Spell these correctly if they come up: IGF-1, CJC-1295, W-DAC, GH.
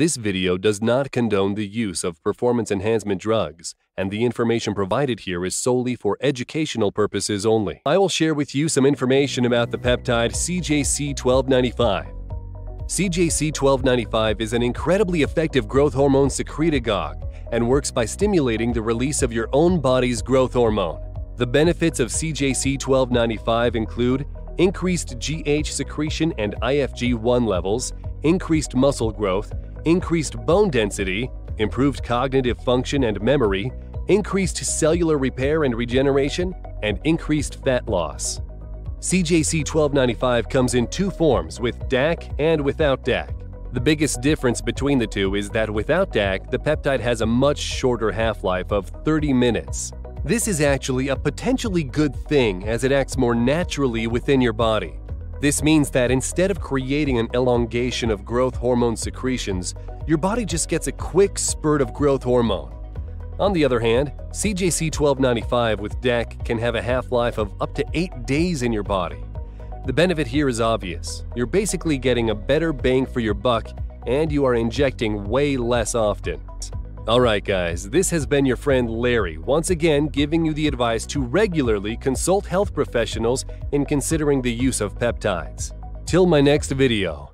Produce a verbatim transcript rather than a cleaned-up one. This video does not condone the use of performance enhancement drugs, and the information provided here is solely for educational purposes only. I will share with you some information about the peptide C J C twelve ninety-five. C J C twelve ninety-five is an incredibly effective growth hormone secretagogue and works by stimulating the release of your own body's growth hormone. The benefits of C J C twelve ninety-five include increased G H secretion and I G F one levels, increased muscle growth, increased bone density, improved cognitive function and memory, increased cellular repair and regeneration, and increased fat loss. C J C twelve ninety-five comes in two forms, with D A C and without D A C. The biggest difference between the two is that without D A C, the peptide has a much shorter half-life of thirty minutes. This is actually a potentially good thing as it acts more naturally within your body. This means that instead of creating an elongation of growth hormone secretions, your body just gets a quick spurt of growth hormone. On the other hand, C J C twelve ninety-five with D A C can have a half-life of up to eight days in your body. The benefit here is obvious. You're basically getting a better bang for your buck, and you are injecting way less often. Alright guys, this has been your friend Larry, once again giving you the advice to regularly consult health professionals in considering the use of peptides. Till my next video.